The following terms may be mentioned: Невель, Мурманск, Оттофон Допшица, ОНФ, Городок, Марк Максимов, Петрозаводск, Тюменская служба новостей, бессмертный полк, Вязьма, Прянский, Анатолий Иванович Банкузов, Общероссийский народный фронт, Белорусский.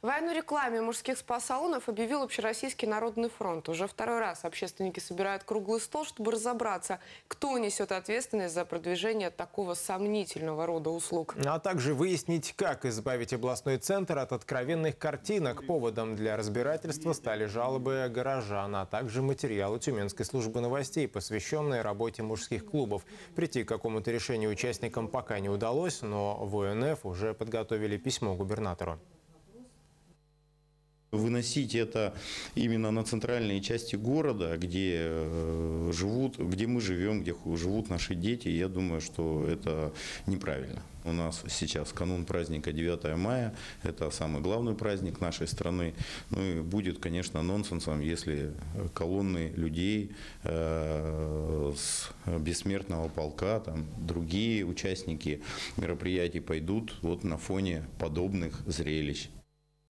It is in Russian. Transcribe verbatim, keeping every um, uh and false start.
Войну рекламе мужских спа-салонов объявил Общероссийский народный фронт. Уже второй раз общественники собирают круглый стол, чтобы разобраться, кто несет ответственность за продвижение такого сомнительного рода услуг. А также выяснить, как избавить областной центр от откровенных картинок. Поводом для разбирательства стали жалобы горожан, а также материалы Тюменской службы новостей, посвященные работе мужских клубов. Прийти к какому-то решению участникам пока не удалось, но в О Н Ф уже подготовили письмо губернатору. Выносить это именно на центральные части города, где живут, где мы живем, где живут наши дети, я думаю, что это неправильно. У нас сейчас канун праздника девятое мая, это самый главный праздник нашей страны. Ну и будет, конечно, нонсенсом, если колонны людей э, с бессмертного полка, там, другие участники мероприятий пойдут вот на фоне подобных зрелищ.